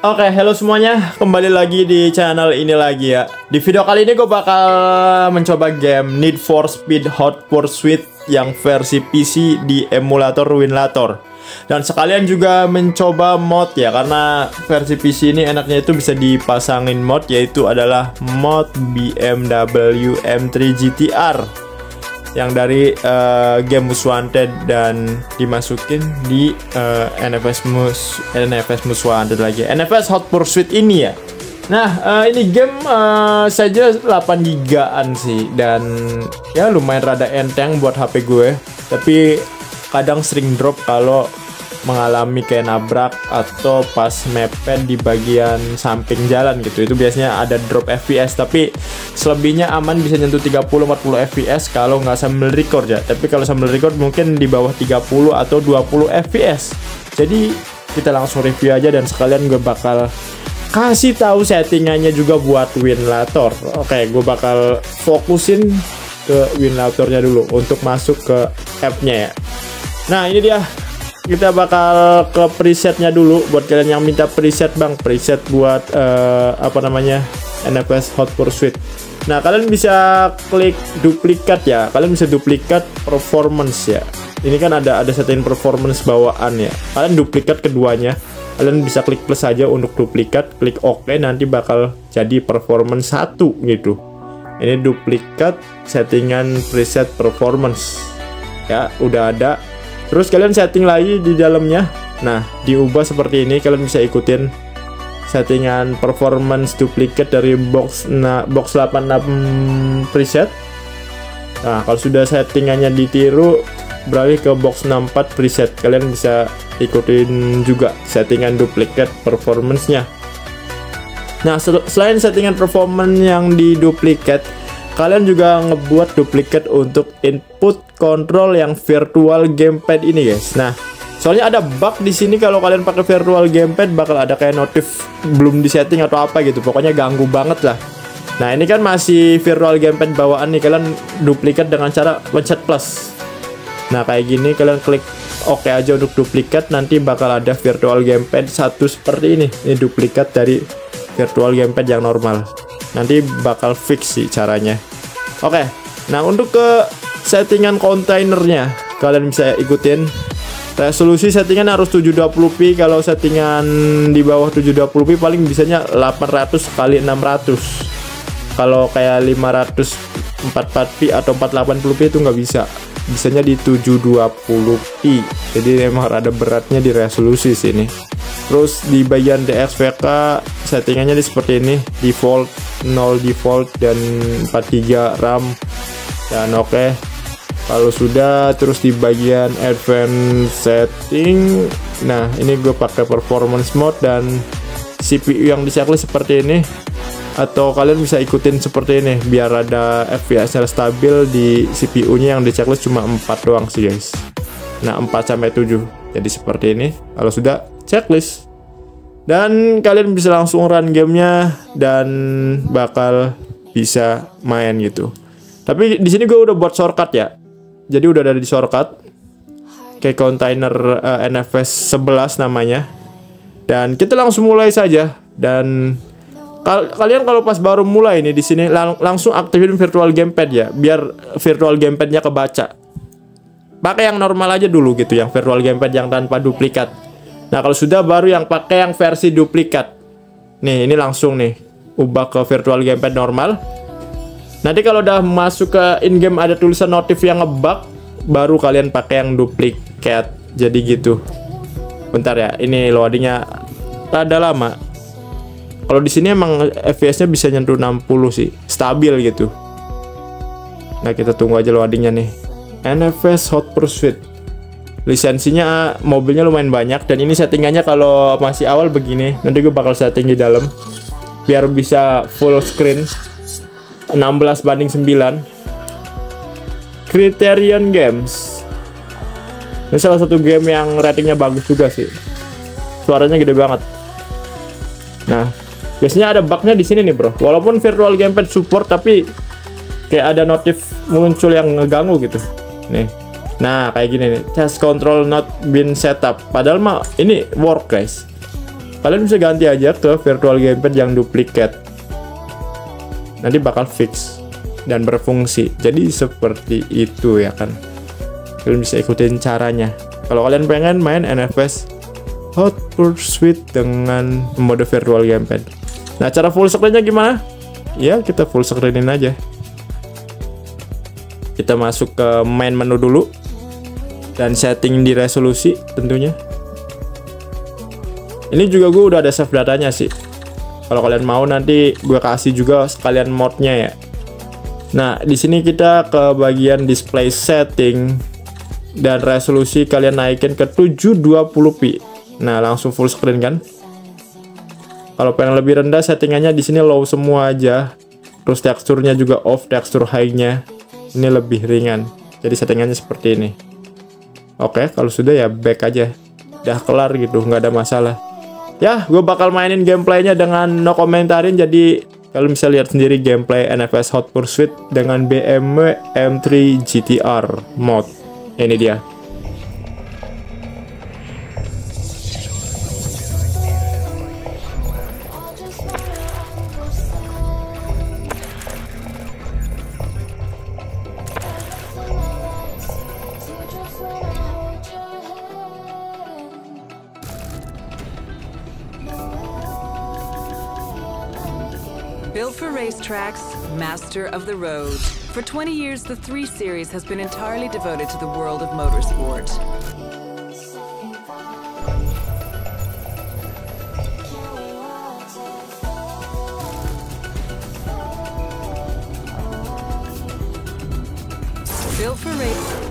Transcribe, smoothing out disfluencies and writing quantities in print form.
Oke, hello semuanya, kembali lagi di channel ini lagi ya. Di video kali ini gue bakal mencoba game Need for Speed Hot Pursuit yang versi PC di emulator Winlator. Dan sekalian juga mencoba mod ya, karena versi PC ini enaknya itu bisa dipasangin mod, yaitu adalah mod BMW M3 GTR yang dari game Most Wanted dan dimasukin di NFS Hot Pursuit ini ya. Nah, ini game saja 8 gigaan sih, dan ya lumayan rada enteng buat HP gue, tapi kadang sering drop kalau mengalami kayak nabrak atau pas mepet di bagian samping jalan gitu. Itu biasanya ada drop FPS, tapi selebihnya aman, bisa nyentuh 30-40 FPS kalau nggak sambil record ya. Tapi kalau sambil record mungkin di bawah 30 atau 20 FPS. Jadi kita langsung review aja, dan sekalian gue bakal kasih tahu settingannya juga buat Winlator. Oke, gue bakal fokusin ke Winlatornya dulu untuk masuk ke app-nya ya. Nah, ini dia, kita bakal ke presetnya dulu. Buat kalian yang minta preset, bang, preset buat NFS Hot Pursuit. Nah, kalian bisa klik duplikat ya. Kalian bisa duplikat performance ya. Ini kan ada setting performance bawaan ya. Kalian duplikat keduanya. Kalian bisa klik plus saja untuk duplikat, klik OK, nanti bakal jadi performance 1 gitu. Ini duplikat settingan preset performance. Ya, udah ada. Terus kalian setting lagi di dalamnya. Nah, diubah seperti ini. Kalian bisa ikutin settingan performance duplicate dari box 86 preset. Nah, kalau sudah settingannya ditiru, beralih ke box 64 preset. Kalian bisa ikutin juga settingan duplicate performance-nya. Nah, selain settingan performance yang diduplicate, kalian juga ngebuat duplikat untuk input control yang virtual gamepad ini, guys. Nah, soalnya ada bug di sini, kalau kalian pakai virtual gamepad bakal ada kayak notif belum disetting atau apa gitu. Pokoknya ganggu banget lah. Nah, ini kan masih virtual gamepad bawaan nih. Kalian duplikat dengan cara pencet plus. Nah, kayak gini kalian klik OK aja untuk duplikat, nanti bakal ada virtual gamepad 1 seperti ini. Ini duplikat dari virtual gamepad yang normal. Nanti bakal fix sih caranya. Oke, nah untuk ke settingan kontainernya, kalian bisa ikutin resolusi settingan harus 720p. Kalau settingan di bawah 720p paling bisanya 800 kali 600. Kalau kayak 544p atau 480p itu nggak bisa, bisanya di 720p. Jadi memang rada beratnya di resolusi sini. Terus di bagian DXVK settingannya seperti ini, default, 0 default, dan 4GB RAM, dan oke. Kalau sudah, terus di bagian advanced setting, nah ini gue pakai performance mode, dan CPU yang di-checklist seperti ini, atau kalian bisa ikutin seperti ini biar ada FPS yang stabil. Di CPU-nya yang di-checklist cuma 4 doang sih, guys. Nah, 4 sampai 7, jadi seperti ini. Kalau sudah, checklist, dan kalian bisa langsung run gamenya dan bakal bisa main gitu. Tapi di sini gue udah buat shortcut ya, jadi udah ada di shortcut kayak container NFS 11 namanya, dan kita langsung mulai saja. Dan kalian kalau pas baru mulai nih di sini langsung aktifin virtual gamepad ya, biar virtual gamepadnya kebaca. Pakai yang normal aja dulu gitu, yang virtual gamepad yang tanpa duplikat. Nah, kalau sudah baru yang pakai yang versi duplikat. Nih, ini langsung nih ubah ke virtual gamepad normal. Nanti kalau udah masuk ke in-game ada tulisan notif yang ngebug, baru kalian pakai yang duplikat. Jadi gitu. Bentar ya, ini loadingnya rada lama. Kalau di sini emang FPS-nya bisa nyentuh 60 sih, stabil gitu. Nah, kita tunggu aja loadingnya nih. NFS Hot Pursuit. Lisensinya mobilnya lumayan banyak, dan ini settingannya kalau masih awal begini. Nanti gue bakal setting di dalam biar bisa full screen 16:9. Criterion Games. Ini salah satu game yang ratingnya bagus juga sih. Suaranya gede banget. Nah, biasanya ada bugnya di sini nih, bro. Walaupun virtual gamepad support, tapi kayak ada notif muncul yang ngeganggu gitu. Nih. Nah, kayak gini nih, test control not been setup. Padahal mah ini work, guys. Kalian bisa ganti aja ke virtual gamepad yang duplikat, nanti bakal fix dan berfungsi. Jadi seperti itu ya kan, kalian bisa ikutin caranya. Kalau kalian pengen main NFS Hot Pursuit dengan mode virtual gamepad. Nah, cara full screen-nya gimana? Ya, kita full screen-in aja. Kita masuk ke main menu dulu dan setting di resolusi tentunya. Ini juga gue udah ada save datanya sih. Kalau kalian mau nanti gue kasih juga sekalian modnya ya. Nah, di sini kita ke bagian display setting dan resolusi kalian naikin ke 720p. Nah, langsung full screen kan? Kalau pengen lebih rendah settingannya di sini low semua aja. Terus teksturnya juga off, tekstur high-nya ini lebih ringan. Jadi settingannya seperti ini. Oke, kalau sudah ya back aja. Udah kelar gitu, nggak ada masalah. Ya, gue bakal mainin gameplaynya dengan no komentarin, jadi kalian bisa lihat sendiri gameplay NFS Hot Pursuit dengan BMW M3 GTR mod. Ini dia. Built for racetracks, master of the road. For 20 years, the 3 Series has been entirely devoted to the world of motorsport. Built for race.